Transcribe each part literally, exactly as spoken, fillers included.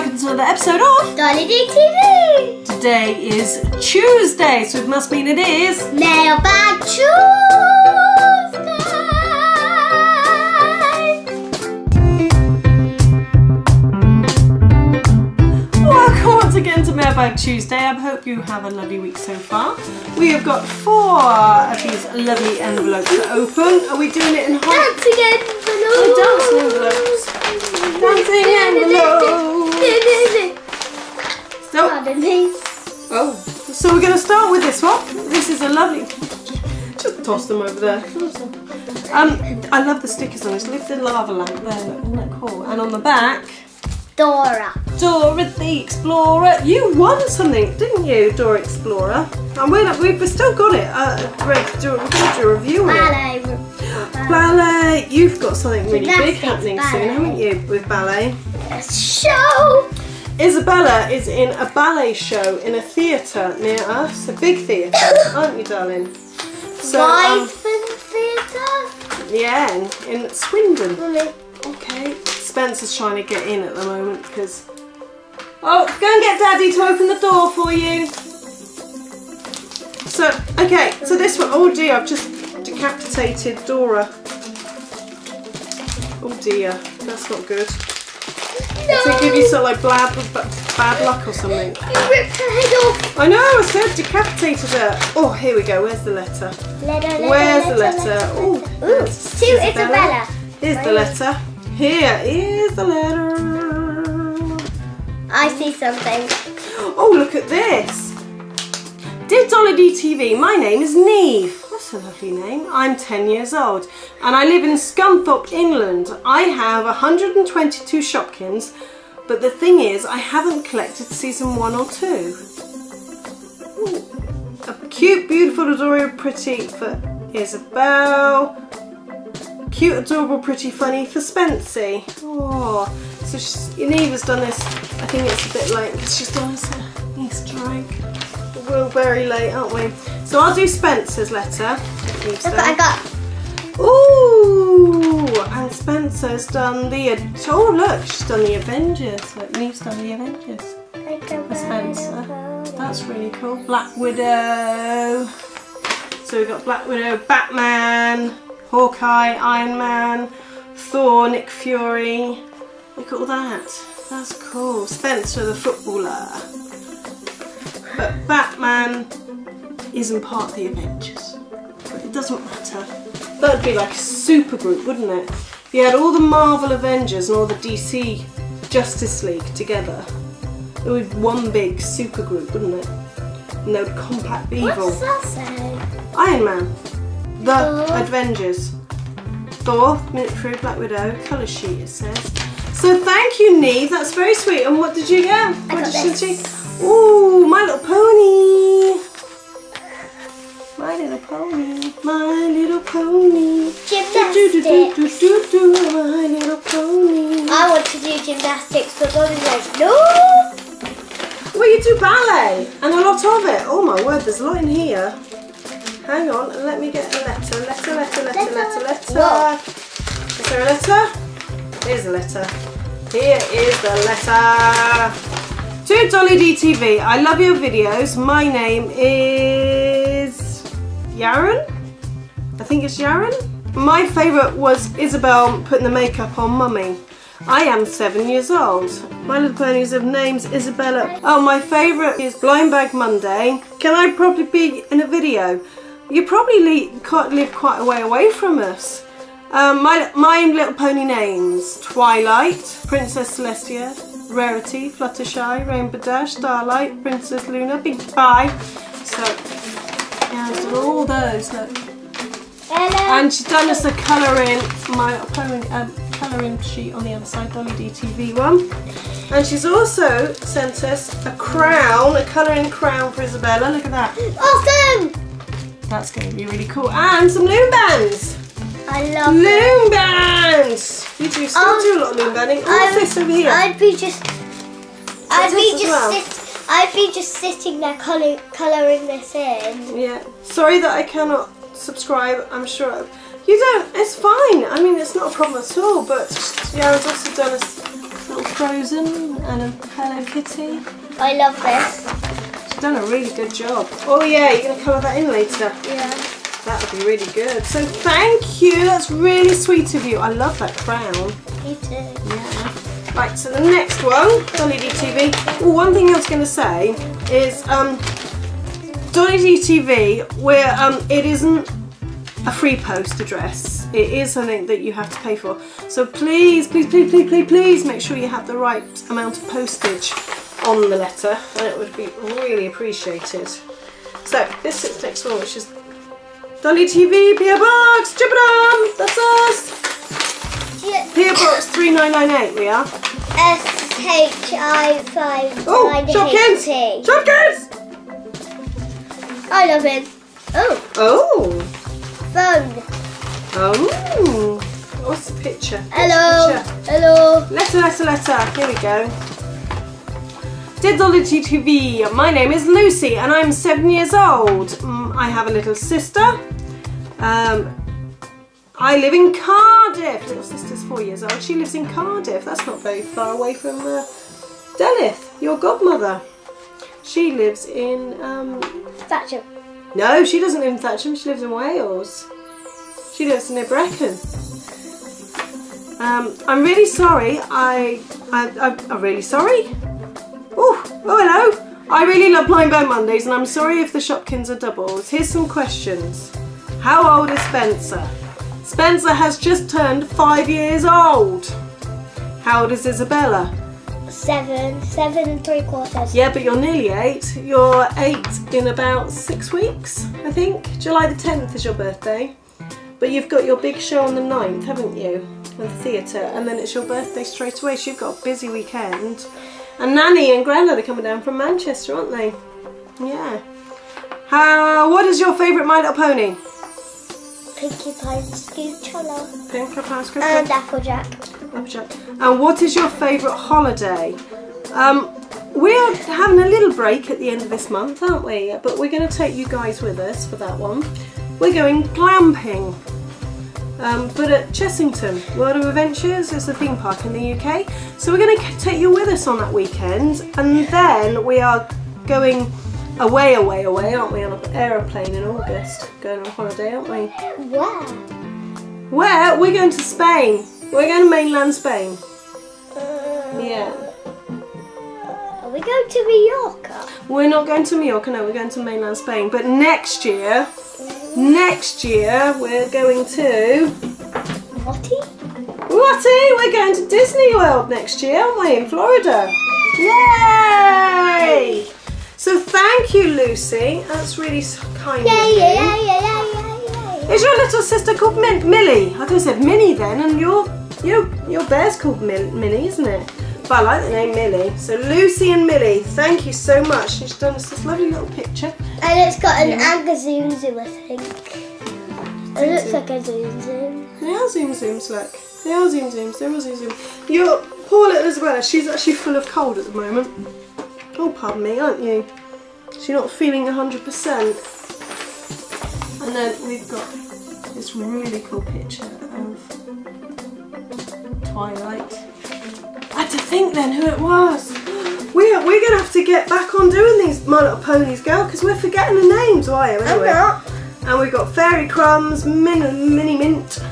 Welcome to another episode of Dolly D T V. Today is Tuesday, so it must mean it is Mailbag Tuesday. Welcome once again to Mailbag Tuesday. I hope you have a lovely week so far. We have got four of these lovely envelopes to open. Are we doing it in hot? Dancing envelopes. Dancing envelopes. So, oh, so we're going to start with this one. This is a lovely. Just toss them over there. Um, I love the stickers on this. Lift the lava lamp there. Isn't that cool? And on the back, Dora. Dora the Explorer. You won something, didn't you, Dora Explorer? And we're, we've still got it. Uh, Greg, do, we're going to do a review on it. Ballet. Ballet. You've got something really big happening ballet. soon, haven't you, with ballet? A show! Isabella is in a ballet show in a theatre near us, a big theatre, aren't you, darling? So, Wyvern um, Theatre? Yeah, in, in Swindon. Really? Okay. Spencer's trying to get in at the moment because... Oh, go and get Daddy to open the door for you. So, okay, so this one, oh dear, I've just... decapitated Dora. Oh dear, that's not good. No. Does it give you sort of like bad, bad luck or something? You ripped her head off. I know, I said decapitated her. Oh, here we go, where's the letter? letter, letter Where's letter, the letter? letter. Oh, to Isabella. Isabella. Here's Where the letter. Here is the letter. I see something. Oh, look at this. Dear Dolly D T V, my name is Neve. That's a lovely name. I'm ten years old and I live in Scunthorpe, England. I have one hundred twenty-two Shopkins, but the thing is I haven't collected season one or two. Ooh. A cute, beautiful, adorable, pretty for Isabel. Cute, adorable, pretty, funny for Spency. Oh, so she's, Neva's done this. I think it's a bit like she's done this Easter egg. We're very late, aren't we? So I'll do Spencer's letter. Look what I got. Ooh, and Spencer's done the. Oh look, she's done the Avengers. Look, Neve's done the Avengers. For Spencer, that's really cool. Black Widow. So we've got Black Widow, Batman, Hawkeye, Iron Man, Thor, Nick Fury. Look at all that. That's cool. Spencer, the footballer. But Batman isn't part of the Avengers. It doesn't matter. That would be like a super group, wouldn't it? If you had all the Marvel Avengers and all the D C Justice League together, it would be one big super group, wouldn't it? And they would combat evil. What does that say? Iron Man. The Thor. Avengers. Thor, Minute Crew, Black Widow, colour sheet it says. So thank you, Neve. That's very sweet. And what did you get? What I got did this. She? Ooh, My Little Pony. My Little Pony. My Little Pony. Gymnastics. Do, do, do, do, do, do, My Little Pony. I want to do gymnastics, but Dolly goes, no. Well, you do ballet and a lot of it. Oh my word, there's a lot in here. Hang on, let me get a letter. Letter, letter, letter, letter, letter. What? Is there a letter? Here's a letter. Here is the letter. Dear Dolly D T V, I love your videos. My name is Yaren. I think it's Yaren. My favourite was Isabel putting the makeup on Mummy. I am seven years old. My Little Ponies have names Isabella. Oh, my favourite is Blind Bag Monday. Can I probably be in a video? You probably live quite a way away from us. Um, my, my Little Pony names: Twilight, Princess Celestia, Rarity, Fluttershy, Rainbow Dash, Starlight, Princess Luna, Pinkie Pie. So, yeah, I've done all those, look. Hello. And she's done us a colouring, my colouring, um, colouring sheet on the other side, Dolly D T V one. And she's also sent us a crown, a colouring crown for Isabella, look at that. Awesome! That's going to be really cool. And some loom bands. I love loom bands. You do still um, do a lot of loom banding. What's this over here? I'd be just, I'd be just, well? sit, I'd be just sitting there colour, colouring this in. Yeah. Sorry that I cannot subscribe. I'm sure I've, you don't. It's fine. I mean, it's not a problem at all. But yeah, I've also done a little Frozen and a Hello Kitty. I love this. She's done a really good job. Oh yeah, you're going to colour that in later? Yeah. That would be really good. So thank you, that's really sweet of you. I love that crown. Me too. Yeah. Right, so the next one, Dolly D T V. Well, one thing I was going to say is um, Dolly D T V, where um, it isn't a free post address. It is something that you have to pay for. So please, please, please, please, please, please make sure you have the right amount of postage on the letter, and it would be really appreciated. So this is the next one, which is Dolly T V P O Box. Jabadam, that's us. P O Box three nine nine eight, we are. S H I five nine eight T. Oh, Shopkins! Shopkins! I love it. Oh. Oh. Phone. Oh. What's the picture? Hello. What's the picture? Hello. Letter, letter, letter. Here we go. Dear Dolly T V, my name is Lucy and I'm seven years old. Mm, I have a little sister. Um... I live in Cardiff. Little sister's four years old. She lives in Cardiff. That's not very far away from uh, Delith, your godmother. She lives in um, Thatcham. No, she doesn't live in Thatcham. She lives in Wales. She lives near Brecon. Um, I'm really sorry. I, I, I, I'm really sorry. Oh, oh, hello. I really love Blind Bag Mondays, and I'm sorry if the Shopkins are doubles. Here's some questions. How old is Spencer? Spencer has just turned five years old. How old is Isabella? Seven, seven and three quarters. Yeah, but you're nearly eight. You're eight in about six weeks, I think. July the tenth is your birthday. But you've got your big show on the ninth, haven't you? At the theatre, and then it's your birthday straight away. So you've got a busy weekend. And Nanny and Grandad are coming down from Manchester, aren't they? Yeah. How, what is your favourite My Little Pony? Pinkie Pie and Scoochella. Pinkie Pie and Scoochella. And Applejack. Applejack. And what is your favourite holiday? Um, we're having a little break at the end of this month, aren't we? But we're going to take you guys with us for that one. We're going glamping. Um, but at Chessington, World of Adventures is the theme park in the U K. So we're going to take you with us on that weekend. And then we are going away, away, away, aren't we, on an aeroplane in August, going on holiday, aren't we? Where? Where? We're going to Spain. We're going to mainland Spain. Uh, yeah. Are we going to Mallorca? We're not going to Mallorca, no, we're going to mainland Spain. But next year, next year, we're going to... Watty? Watty! We're going to Disney World next year, aren't we, in Florida? Yay! Yay! So thank you, Lucy. That's really kind yeah, of you. Yeah, yeah, yeah, yeah, yeah, yeah. Is your little sister called Min Millie? I could have said Minnie then, and your your your bear's called Min Minnie, isn't it? But I like the name Millie. So Lucy and Millie, thank you so much. She's done us this lovely little picture, and it's got an yeah. Anga Zoom Zoom, I think. It looks like a Zoom Zoom. They are Zoom Zooms, look. They are Zoom Zooms. They're all Zoom Zoom. Your poor little Isabella. She's actually full of cold at the moment. Oh, pardon me, aren't you? So you're not feeling one hundred percent. And then we've got this really cool picture of Twilight. I had to think then who it was. We're, we're going to have to get back on doing these My Little Ponies, girl, because we're forgetting the names, why are we? And we've got Fairy Crumbs, Min Mini Mint,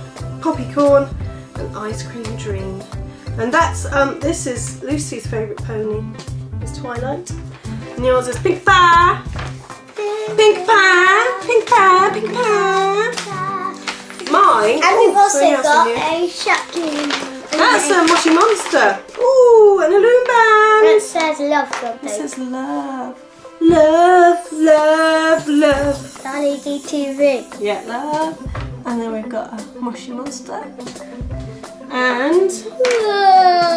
Poppycorn, and Ice Cream Dream. And that's, um, this is Lucy's favourite pony. Twilight. And yours is Pinkie Pie. Pinkie Pie. Pinkie Pie. Pinkie Pie. Mine. And we've also got a Shopkins. That's a Moshi Monster. Ooh, and a loom band. That says love. It says love. Love, love, love. Dolly D T V. Yeah, love. And then we've got a Moshi Monster. And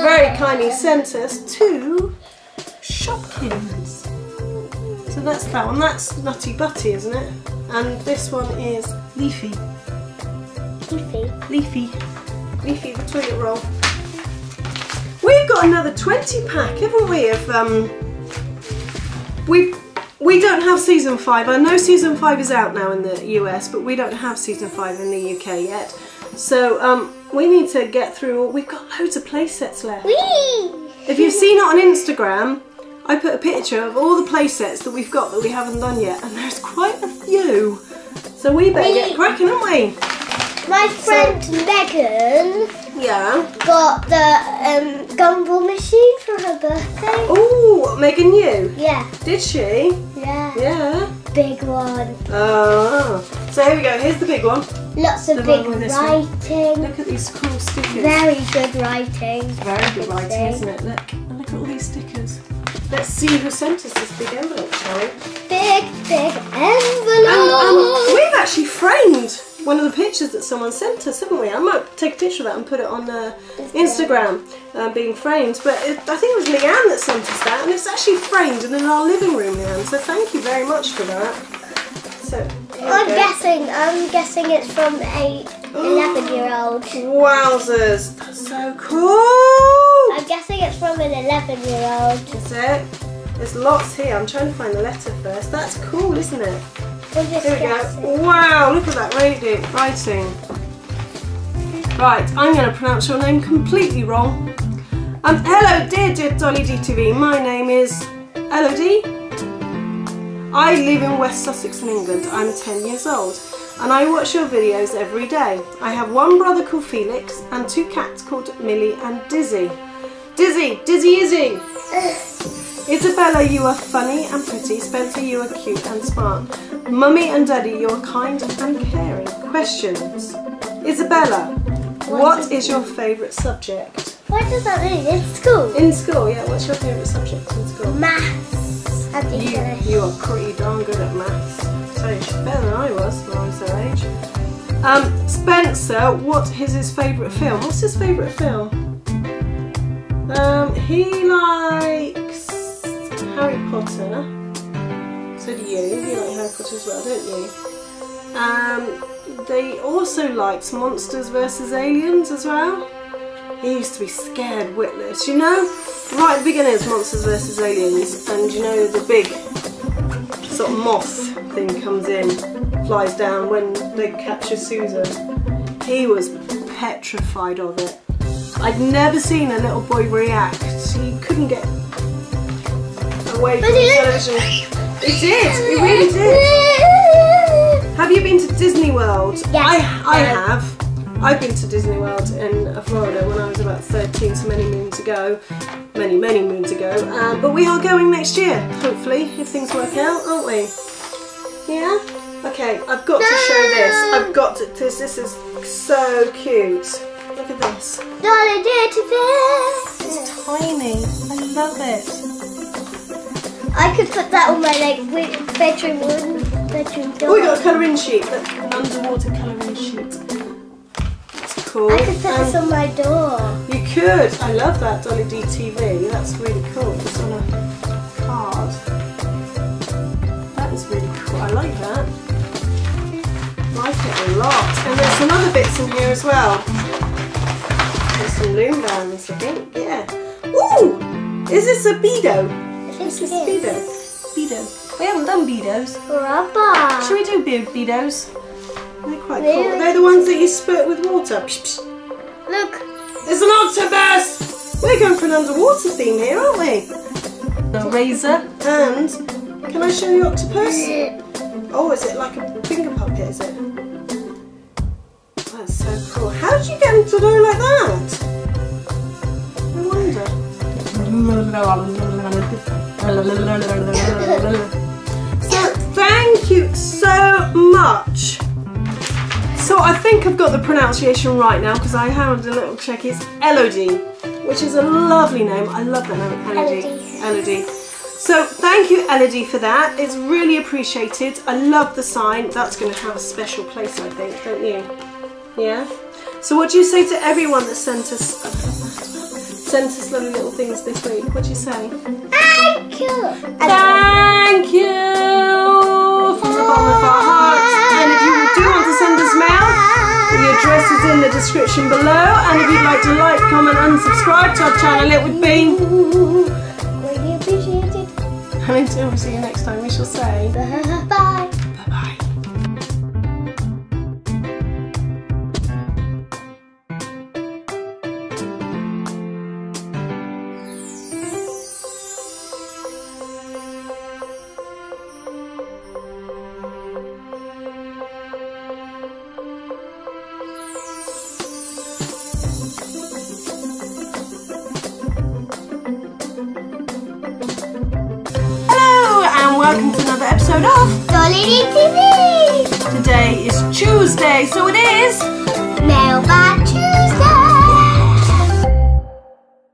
very kindly sent us two Shopkins. So that's that one. That's Nutty Butty, isn't it? And this one is Leafy. Leafy. Leafy. Leafy the toilet roll. We've got another twenty pack, haven't we? Of um, we we don't have season five. I know season five is out now in the U S, but we don't have season five in the U K yet. So um, we need to get through. All, we've got loads of play sets left. Whee! If you've seen it on Instagram, I put a picture of all the play sets that we've got that we haven't done yet, and there's quite a few. So we better we, get cracking, aren't we? My friend so, Megan yeah. got the um, gumball machine for her birthday. Oh, Megan you? Yeah. Did she? Yeah. Yeah. Big one. Oh. So here we go, here's the big one. Lots of the big writing. One. Look at these cool stickers. Very good writing. Very good writing, thing. Isn't it? Look, and look at all these stickers. Let's see who sent us this big envelope, shall we? Big, big envelope! And, um, we've actually framed one of the pictures that someone sent us, haven't we? I might take a picture of that and put it on uh, Instagram, um, being framed. But it, I think it was Leanne that sent us that, and it's actually framed and in our living room, Leanne. So thank you very much for that. So I'm go. guessing, I'm guessing it's from a eleven-year-old. Wowzers! That's so cool! I'm guessing it's from an eleven-year-old. Is it? There's lots here. I'm trying to find the letter first. That's cool, isn't it? We'll just here we guessing. go. Wow, look at that writing. Right, I'm going to pronounce your name completely wrong. Um, hello, dear, dear Dolly D T V. My name is Elodie. I live in West Sussex in England. I'm ten years old, and I watch your videos every day. I have one brother called Felix and two cats called Millie and Dizzy. Dizzy, Dizzy, Izzy. Isabella, you are funny and pretty. Spencer, you are cute and smart. Mummy and Daddy, you are kind and caring. Questions. Isabella, what is your favourite subject? What does that mean? In school? In school, yeah. What's your favourite subject in school? Maths. You, you are pretty darn good at maths. So better than I was when I was their age. Um, Spencer, what is his favourite film? What's his favourite film? Um, he likes Harry Potter, so do you, you like Harry Potter as well, don't you? Um, they also liked Monsters versus Aliens as well. He used to be scared witless, you know, right at the beginning is Monsters versus Aliens, and you know the big sort of moth thing comes in, flies down when they capture Susan. He was petrified of it. I'd never seen a little boy react. He couldn't get away from the television. It did. It really did. Have you been to Disney World? Yes. I, I have. I've been to Disney World in Florida when I was about thirteen, so many moons ago. Many, many moons ago. Um, but we are going next year, hopefully, if things work out, aren't we? Yeah? Okay, I've got no. to show this. I've got to, this. This is so cute. Look at this. Dolly D T V. It's tiny. I love it. I could put that on my like bedroom wall, bedroom door. Oh, we got a colouring sheet. Look, an underwater colouring sheet. It's cool. I could put um, this on my door. You could. I love that Dolly D T V. That's really cool. It's on a card. That is really cool. I like that. I like it a lot. And there's some other bits in here as well. Some loom bands, I think. Yeah. Ooh! Is this a Beedo? I think this is Beedo. Beedo. We haven't done Beedos. Rubber. Should we do Beedos? They're quite really? cool. They're the ones that you spurt with water. Psh, psh. Look. There's an octopus! We're going for an underwater theme here, aren't we? A razor. And can I show you octopus? Oh, is it like a finger puppet, is it? That's so cool. How did you get them to go like that? I wonder. So thank you so much. So I think I've got the pronunciation right now because I had a little check. It's Elodie, which is a lovely name. I love that name, Elodie. Elodie. Elodie. So thank you, Elodie, for that. It's really appreciated. I love the sign. That's going to have a special place, I think, don't you? Yeah. So what do you say to everyone that sent us sent us lovely little things this week? What do you say? Thank you. Thank you from the bottom of our hearts. And if you do want to send us mail, the address is in the description below. And if you'd like to like, comment, and subscribe to our channel, it would be really appreciated. And until we see you next time, we shall say bye. Bye bye. episode of Dolly D T V. Today is Tuesday, so it is Mailbag